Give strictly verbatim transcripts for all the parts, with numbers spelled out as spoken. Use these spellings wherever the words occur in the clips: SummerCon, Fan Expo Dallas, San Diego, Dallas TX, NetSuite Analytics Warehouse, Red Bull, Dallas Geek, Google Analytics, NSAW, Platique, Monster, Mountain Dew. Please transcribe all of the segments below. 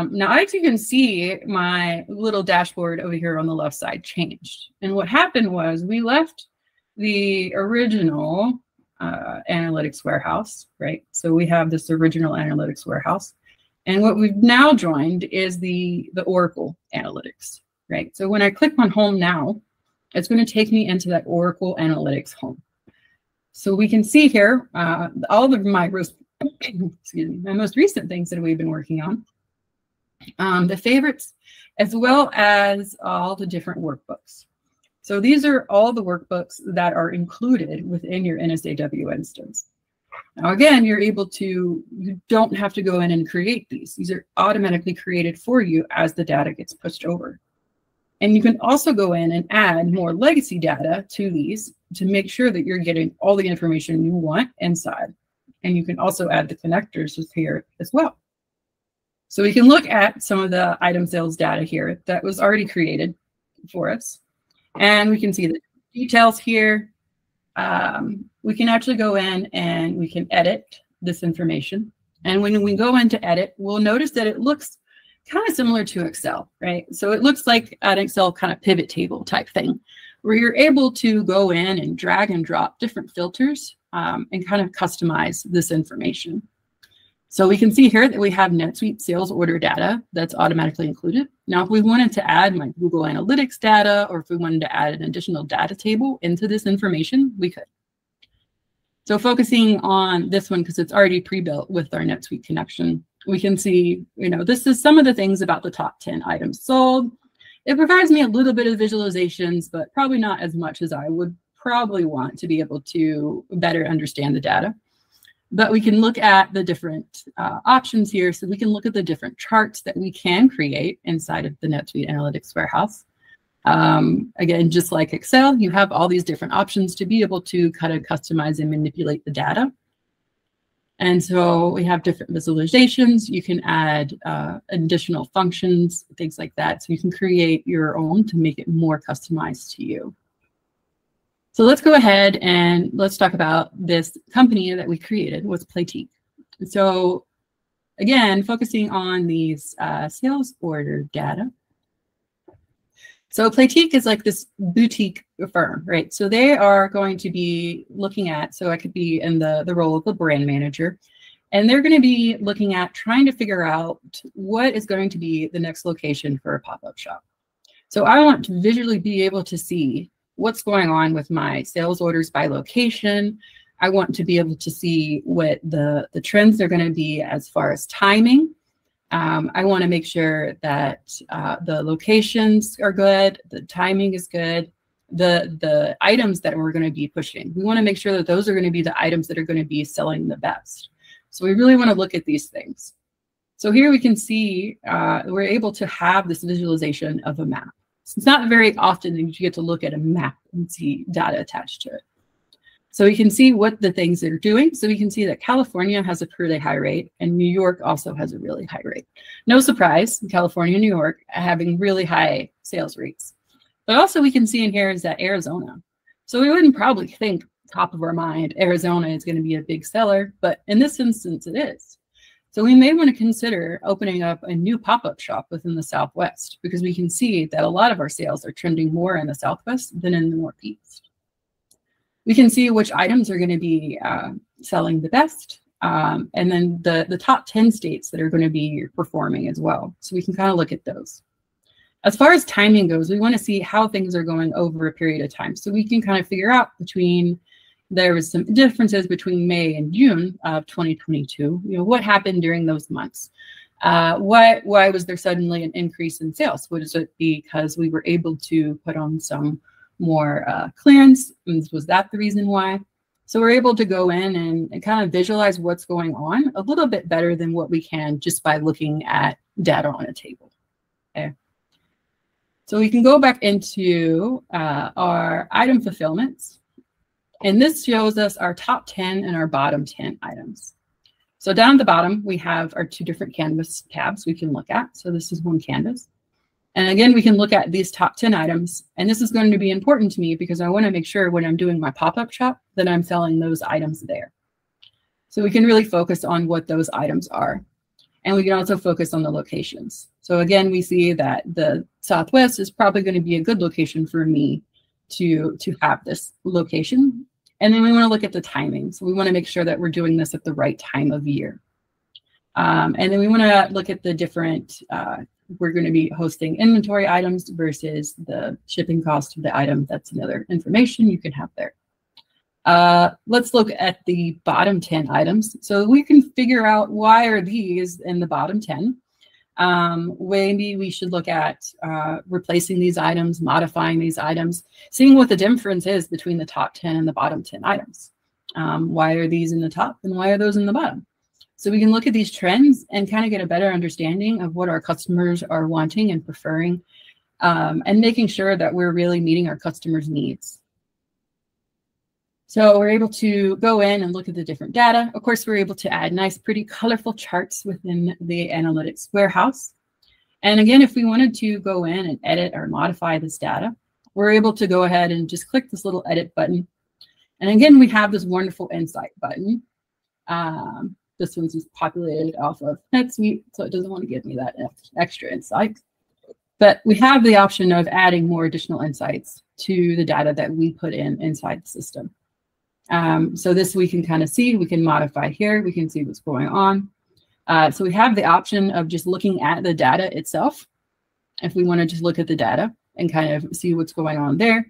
Um, now, as you can see, my little dashboard over here on the left side changed. And what happened was we left the original uh, analytics warehouse, right? So we have this original analytics warehouse. And what we've now joined is the, the Oracle Analytics, right? So when I click on Home now, it's going to take me into that Oracle Analytics Home. So we can see here uh, all of my, excuse me, my most recent things that we've been working on, um, the favorites, as well as all the different workbooks. So these are all the workbooks that are included within your N S A W instance. Now, again, you're able to, you don't have to go in and create these. These are automatically created for you as the data gets pushed over. And you can also go in and add more legacy data to these to make sure that you're getting all the information you want inside. And you can also add the connectors here as well. So we can look at some of the item sales data here that was already created for us. And we can see the details here. Um, we can actually go in and we can edit this information. And when we go into edit, we'll notice that it looks kind of similar to Excel, right? So it looks like an Excel kind of pivot table type thing, where you're able to go in and drag and drop different filters um, and kind of customize this information. So we can see here that we have NetSuite sales order data that's automatically included. Now, if we wanted to add like Google Analytics data, or if we wanted to add an additional data table into this information, we could. So focusing on this one, because it's already pre-built with our NetSuite connection, we can see, you know, this is some of the things about the top ten items sold. It provides me a little bit of visualizations, but probably not as much as I would probably want to be able to better understand the data. But we can look at the different uh, options here. So we can look at the different charts that we can create inside of the NetSuite Analytics Warehouse. Um, again, just like Excel, you have all these different options to be able to kind of customize and manipulate the data. And so we have different visualizations. You can add uh, additional functions, things like that. So you can create your own to make it more customized to you. So let's go ahead and let's talk about this company that we created with Platique. So again, focusing on these uh, sales order data. So Platique is like this boutique firm, right? So they are going to be looking at, so I could be in the, the role of the brand manager, and they're going to be looking at trying to figure out what is going to be the next location for a pop-up shop. So I want to visually be able to see what's going on with my sales orders by location. I want to be able to see what the, the trends are going to be as far as timing. Um, I want to make sure that uh, the locations are good, the timing is good, the, the items that we're going to be pushing. We want to make sure that those are going to be the items that are going to be selling the best. So we really want to look at these things. So here we can see uh, we're able to have this visualization of a map. It's not very often that you get to look at a map and see data attached to it. So you can see what the things they're doing. So we can see that California has a pretty high rate, and New York also has a really high rate. No surprise, California and New York are having really high sales rates. But also we can see in here is that Arizona. So we wouldn't probably think top of our mind Arizona is going to be a big seller, but in this instance it is. So we may want to consider opening up a new pop-up shop within the Southwest, because we can see that a lot of our sales are trending more in the Southwest than in the Northeast. We can see which items are going to be uh, selling the best, um, and then the, the top ten states that are going to be performing as well. So we can kind of look at those. As far as timing goes, we want to see how things are going over a period of time. So we can kind of figure out between there was some differences between May and June of twenty twenty-two. You know, what happened during those months? Uh, why, why was there suddenly an increase in sales? Was it because we were able to put on some more uh, clearance? Was that the reason why? So we're able to go in and, and kind of visualize what's going on a little bit better than what we can just by looking at data on a table. Okay. So we can go back into uh, our item fulfillments. And this shows us our top ten and our bottom ten items. So down at the bottom, we have our two different canvas tabs we can look at. So this is one canvas. And again, we can look at these top ten items. And this is going to be important to me because I want to make sure when I'm doing my pop-up shop that I'm selling those items there. So we can really focus on what those items are. And we can also focus on the locations. So again, we see that the Southwest is probably going to be a good location for me to, to have this location. And then we want to look at the timing. So we want to make sure that we're doing this at the right time of year. Um, and then we want to look at the different, uh, we're going to be hosting inventory items versus the shipping cost of the item. That's another information you can have there. Uh, let's look at the bottom ten items. So we can figure out why are these in the bottom ten. Um, maybe we should look at uh, replacing these items, modifying these items, seeing what the difference is between the top ten and the bottom ten items. Um, why are these in the top and why are those in the bottom? So we can look at these trends and kind of get a better understanding of what our customers are wanting and preferring, um, and making sure that we're really meeting our customers' needs. So we're able to go in and look at the different data. Of course, we're able to add nice, pretty colorful charts within the analytics warehouse. And again, if we wanted to go in and edit or modify this data, we're able to go ahead and just click this little edit button. And again, we have this wonderful insight button. Um, this one's just populated off of NetSuite, so it doesn't want to give me that extra insight. But we have the option of adding more additional insights to the data that we put in inside the system. Um, so this we can kind of see, we can modify here, we can see what's going on. Uh, so we have the option of just looking at the data itself, if we want to just look at the data and kind of see what's going on there.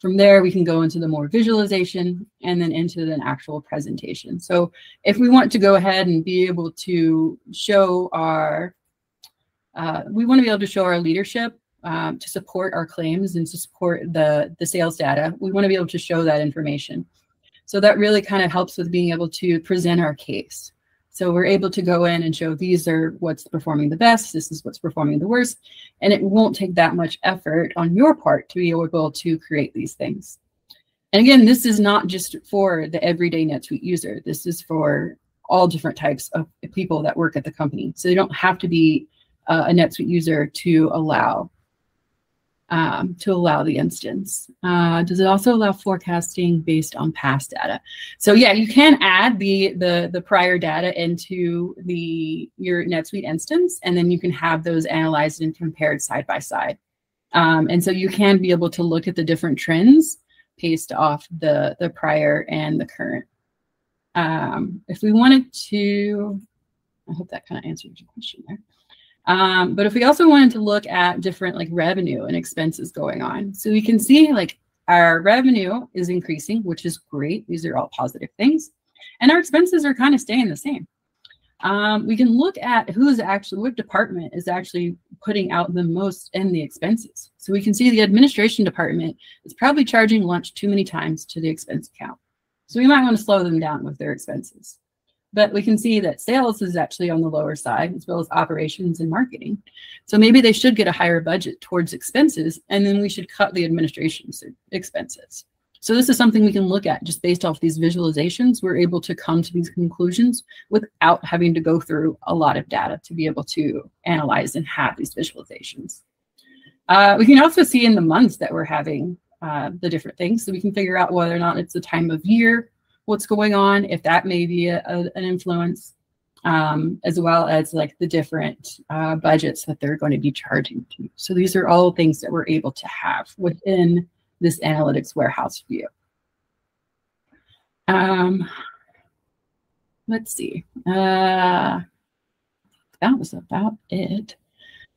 From there, we can go into the more visualization and then into the actual presentation. So if we want to go ahead and be able to show our, uh, we want to be able to show our leadership um, to support our claims and to support the, the sales data, we want to be able to show that information. So that really kind of helps with being able to present our case. So we're able to go in and show these are what's performing the best, this is what's performing the worst, and it won't take that much effort on your part to be able to create these things. And again, this is not just for the everyday NetSuite user. This is for all different types of people that work at the company. So they don't have to be uh, a NetSuite user to allow Um, to allow the instance. Uh, does it also allow forecasting based on past data? So yeah, you can add the, the, the prior data into the, your NetSuite instance, and then you can have those analyzed and compared side by side. Um, and so you can be able to look at the different trends based off the, the prior and the current. Um, if we wanted to, I hope that kind of answered your question there. Um, but if we also wanted to look at different like revenue and expenses going on, so we can see like our revenue is increasing, which is great. These are all positive things, and our expenses are kind of staying the same. Um, we can look at who's actually, what department is actually putting out the most in the expenses. So we can see the administration department is probably charging lunch too many times to the expense account. So we might want to slow them down with their expenses. But we can see that sales is actually on the lower side, as well as operations and marketing. So maybe they should get a higher budget towards expenses, and then we should cut the administration's expenses. So this is something we can look at just based off these visualizations. We're able to come to these conclusions without having to go through a lot of data to be able to analyze and have these visualizations. Uh, we can also see in the months that we're having uh, the different things. So we can figure out whether or not it's the time of year, what's going on, if that may be a, a, an influence, um, as well as like the different uh, budgets that they're going to be charging to. So these are all things that we're able to have within this analytics warehouse view. Um, let's see, uh, that was about it.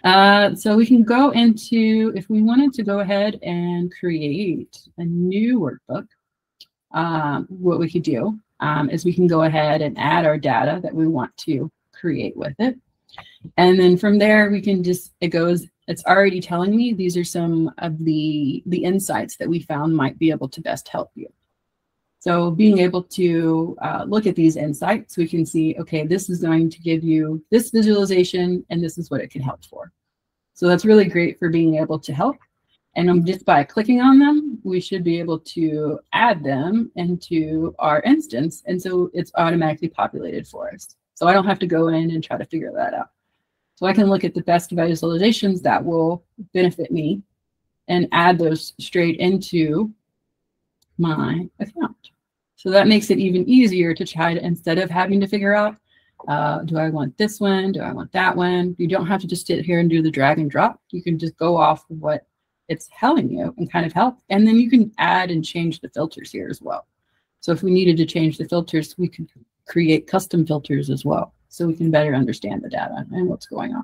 Uh, so we can go into, if we wanted to go ahead and create a new workbook, Um, what we could do um, is we can go ahead and add our data that we want to create with it. And then from there, we can just, it goes, it's already telling me these are some of the, the insights that we found might be able to best help you. So being able to uh, look at these insights, we can see, okay, this is going to give you this visualization, and this is what it can help for. So that's really great for being able to help. And just by clicking on them, we should be able to add them into our instance. And so it's automatically populated for us. So I don't have to go in and try to figure that out. So I can look at the best visualizations that will benefit me and add those straight into my account. So that makes it even easier to try to, instead of having to figure out Uh, do I want this one? Do I want that one? You don't have to just sit here and do the drag and drop. You can just go off of what it's telling you and kind of help. And then you can add and change the filters here as well. So if we needed to change the filters, we could create custom filters as well, so we can better understand the data and what's going on.